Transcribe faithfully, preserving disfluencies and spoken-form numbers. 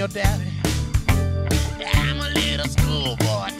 your daddy. I'm a little schoolboy.